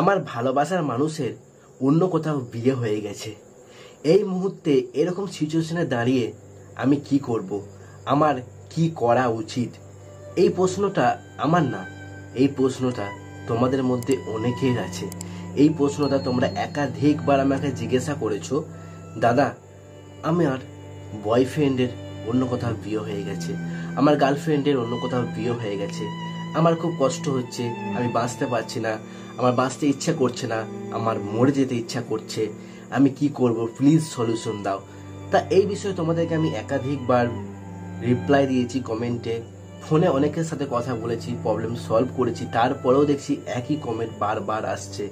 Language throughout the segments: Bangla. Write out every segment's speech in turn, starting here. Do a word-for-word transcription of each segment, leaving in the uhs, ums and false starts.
আমার ভালোবাসার মানুষের অন্য কোথাও বিয়ে হয়ে গেছে। এই মুহূর্তে এরকম সিচুয়েশনে দাঁড়িয়ে আমি কি করব, আমার কি করা উচিত? এই প্রশ্নটা আমার না, এই প্রশ্নটা তোমাদের মধ্যে অনেকের আছে। এই প্রশ্নটা তোমরা একাধিকবার আমাকে জিজ্ঞাসা করেছো, দাদা আমি আর বয়ফ্রেন্ডের অন্য কোথাও বিয়ে হয়ে গেছে, আমার গার্লফ্রেন্ডের অন্য কোথাও বিয়ে হয়ে গেছে, আমার খুব কষ্ট হচ্ছে, আমি বাঁচতে পারছি না, আমার বাঁচতে ইচ্ছা করছে না, আমার মরে যেতে ইচ্ছা করছে, আমি কি করব, প্লিজ সলিউশন দাও। তা এই বিষয়ে তোমাদেরকে আমি একাধিকবার রিপ্লাই দিয়েছি কমেন্টে, ফোনে অনেকের সাথে কথা বলেছি, প্রবলেম সলভ করেছি, তারপরেও দেখছি একই কমেন্ট বারবার আসছে,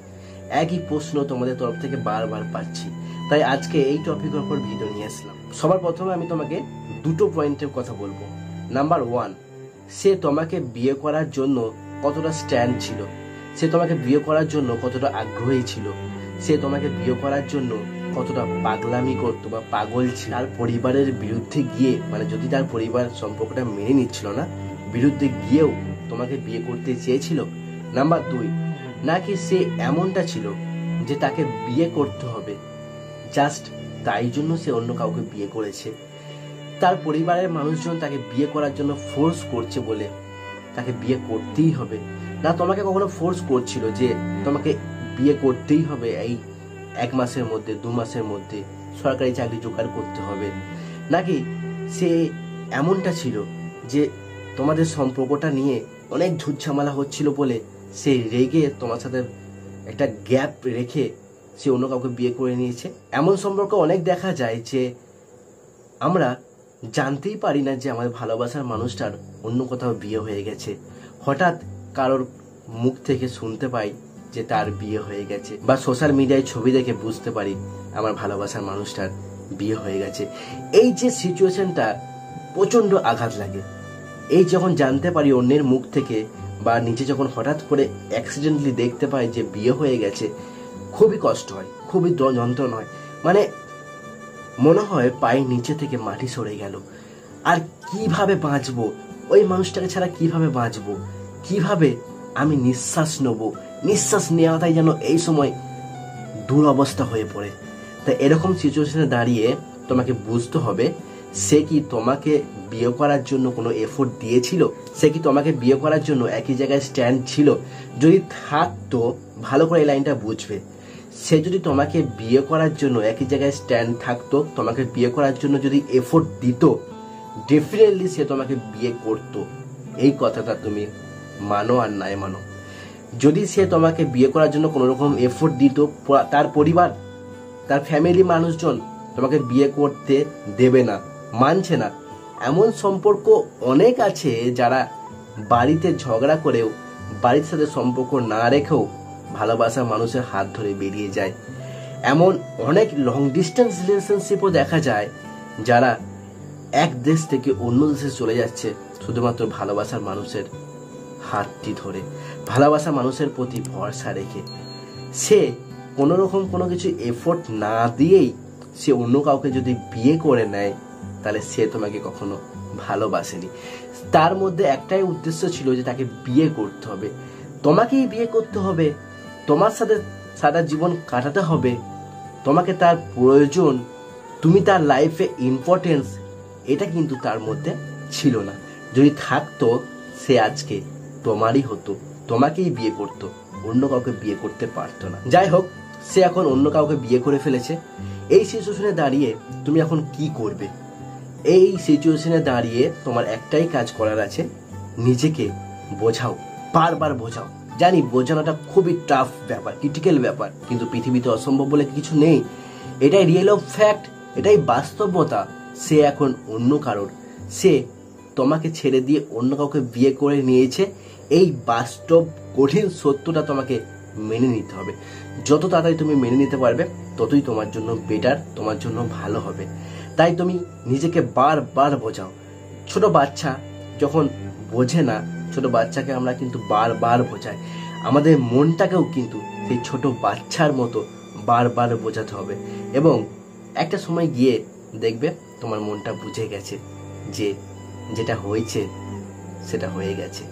একই প্রশ্ন তোমাদের তরফ থেকে বারবার পাচ্ছি। তাই আজকে এই টপিকের উপর ভিডিও নিয়ে আসলাম। সবার প্রথমে আমি তোমাকে দুটো পয়েন্টের কথা বলবো। নাম্বার ওয়ান, সে তোমাকে বিয়ে করার জন্য কতটা স্ট্যান্ড ছিল, সে তোমাকে বিয়ে করার জন্য কতটা আগ্রহী ছিল, সে তোমাকে বিয়ে করার জন্য কতটা পাগলামি করতো বা পাগল ছিল। তার পরিবারের বিরুদ্ধে গিয়ে, মানে যদি তার পরিবার সম্পর্কটা মেনে নিচ্ছিল না, বিরুদ্ধে গিয়েও তোমাকে বিয়ে করতে চেয়েছিল। নাম্বার দুই, নাকি সে এমনটা ছিল যে তাকে বিয়ে করতে হবে, জাস্ট তাই জন্য সে অন্য কাউকে বিয়ে করেছে, তার পরিবারের মানুষজন তাকে বিয়ে করার জন্য ফোর্স করছে বলে তাকে বিয়ে করতেই হবে। না তোমাকে কখনো ফোর্স করছিল যে তোমাকে বিয়ে করতেই হবে, এই এক মাসের মধ্যে, দু মাসের মধ্যে সরকারি চাকরি জোগাড় করতে হবে, নাকি সে এমনটা ছিল যে তোমাদের সম্পর্কটা নিয়ে অনেক ঝুটঝামেলা হচ্ছিল বলে সে রেগে তোমার সাথে একটা গ্যাপ রেখে সে অন্য কাউকে বিয়ে করে নিয়েছে? এমন সম্পর্ক অনেক দেখা যায় যে আমরা জানতেই পারি না যে আমাদের ভালোবাসার মানুষটার অন্য কোথাও বিয়ে হয়ে গেছে, হঠাৎ কারোর মুখ থেকে শুনতে পাই যে তার বিয়ে হয়ে গেছে, বা সোশ্যাল মিডিয়ায় ছবি দেখে বুঝতে পারি আমার ভালোবাসার মানুষটার বিয়ে হয়ে গেছে। এই যে সিচুয়েশনটা প্রচণ্ড আঘাত লাগে, এই যখন জানতে পারি অন্যের মুখ থেকে, বা নিজে যখন হঠাৎ করে অ্যাক্সিডেন্টলি দেখতে পাই যে বিয়ে হয়ে গেছে, খুবই কষ্ট হয়, খুবই যন্ত্রণা হয়, মানে মনে হয় পায়ের নিচে থেকে মাটি সরে গেল। আর কিভাবে বাঁচবো, ওই মানুষটাকে ছাড়া কিভাবে বাঁচবো, কিভাবে আমি নিঃশ্বাস নেবো, নিঃশ্বাস নেওয়াটাই যেন এই সময় দুরবস্থা হয়ে পড়ে। তাই এরকম সিচুয়েশনে দাঁড়িয়ে তোমাকে বুঝতে হবে, সে কি তোমাকে বিয়ে করার জন্য কোনো এফোর্ট দিয়েছিল, সে কি তোমাকে বিয়ে করার জন্য একই জায়গায় স্ট্যান্ড ছিল? যদি থাকতো ভালো করে এই লাইনটা বুঝবে, সে যদি তোমাকে বিয়ে করার জন্য একই জায়গায় স্ট্যান্ড থাকতো, তোমাকে বিয়ে করার জন্য যদি এফোর্ট দিত, ডেফিনেটলি সে তোমাকে বিয়ে করতো। এই কথাটা তুমি মানো আর নাই মানো, যদি সে তোমাকে বিয়ে করার জন্য কোনো রকম এফোর্ট দিত, তার পরিবার, তার ফ্যামিলি মানুষজন তোমাকে বিয়ে করতে দেবে না, মানছে না। এমন সম্পর্ক অনেক আছে যারা বাড়িতে ঝগড়া করেও, বাড়ির সাথে সম্পর্ক না রেখেও ভালোবাসা মানুষের হাত ধরে বেরিয়ে যায়। এমন অনেক লং ডিস্টেন্স রিলেশনশিপও দেখা যায় যারা এক দেশ থেকে অন্য দেশে চলে যাচ্ছে শুধুমাত্র ভালোবাসার মানুষের হাতটি ধরে, ভালোবাসা মানুষের প্রতি ভরসা রেখে। সে কোনো রকম কোনো কিছু এফোর্ট না দিয়েই সে অন্য কাউকে যদি বিয়ে করে নেয়, তাহলে সে তোমাকে কখনো ভালোবাসেনি। তার মধ্যে একটাই উদ্দেশ্য ছিল যে তাকে বিয়ে করতে হবে, তোমাকেই বিয়ে করতে হবে, তোমার সাথে সারা জীবন কাটাতে হবে, তোমাকে তার প্রয়োজন, তুমি তার লাইফে ইম্পর্টেন্স, এটা কিন্তু তার মধ্যে ছিল না। যদি থাকতো সে আজকে তোমারই হতো, তোমাকেই বিয়ে করতো, অন্য কাউকে বিয়ে করতে পারতো না। যাই হোক, সে এখন অন্য কাউকে বিয়ে করে ফেলেছে। এই সিচুয়েশনে দাঁড়িয়ে তুমি এখন কি করবে? এই সিচুয়েশনে দাঁড়িয়ে তোমার একটাই কাজ করার আছে, নিজেকে বোঝাও, বারবার বোঝাও। জানি বোঝানোটা খুবই টাফ ব্যাপার, ক্রিটিক্যাল ব্যাপার, কিন্তু পৃথিবীতে অসম্ভব বলে কিছু নেই, এটাই রিয়েল অফ ফ্যাক্ট, এটাই বাস্তবতা। সে এখন অন্য কারোর, সে তোমাকে ছেড়ে দিয়ে অন্য কাউকে বিয়ে করে নিয়েছে। এই বাস্তব কঠিন সত্যটা তোমাকে মেনে নিতে হবে। যত তাড়াতাড়ি তুমি মেনে নিতে পারবে, ততই তোমার জন্য বেটার, তোমার জন্য ভালো হবে। তাই তুমি নিজেকে বারবার বোঝাও। ছোট বাচ্চা যখন বোঝে না, ছোট বাচ্চাকে আমরা কিন্তু বারবার বোঝাই, আমাদের মনটাকেও কিন্তু সেই ছোট বাচ্চার মতো বারবার বোঝাতে হবে, এবং একটা সময় গিয়ে দেখবে তোমার মনটা বুঝে গেছে যে যেটা হয়েছে সেটা হয়ে গেছে,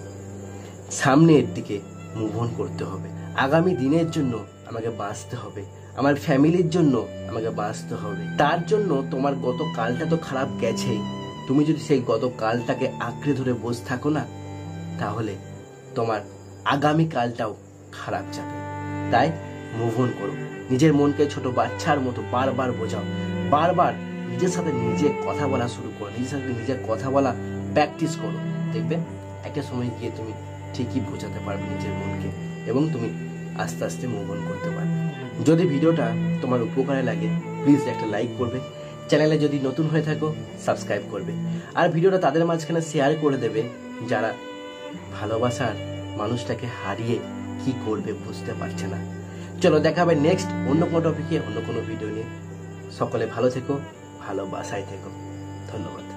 সামনের দিকে মুভ অন করতে হবে। आगामी दिनेर जोन्नो आमाके बाँचते होबे, आमार फैमिलिर जोन्नो आमाके बाँचते होबे। तार जोन्नो तोमार गतकालटा तो खाराप गेछेई, तुमि जोदि सेई गतकालटाके आँकड़े धरे बसे थाको ना ताहले तोमार आगामी कालटाओ খারাপ যাবে। তাই মুভ অন করো, নিজের মনকে ছোট বাচ্চার মতো বারবার বোঝাও, বারবার নিজের সাথে নিজে কথা বলা শুরু করো, নিজের সাথে নিজে কথা বলা প্র্যাকটিস করো। দেখবে একটা সময় গিয়ে তুমি ঠিকই বোঝাতে পারবে নিজের মনকে এবং তুমি আস্তে আস্তে মুভ অন করতে পারবে। যদি ভিডিওটা তোমার উপকারে লাগে প্লিজ একটা লাইক করবে, চ্যানেলে যদি নতুন হয়ে থাকো সাবস্ক্রাইব করবে, আর ভিডিওটা তাদের মাঝখানে শেয়ার করে দেবে যারা ভালোবাসার মানুষটাকে হারিয়ে কি করবে বুঝতে পারছে না। চলো দেখা হবে নেক্সট অন্য কোনো টপিকে অন্য কোনো ভিডিও নিয়ে। সকলে ভালো থেকো, ভালোবাসায় থেকো, ধন্যবাদ।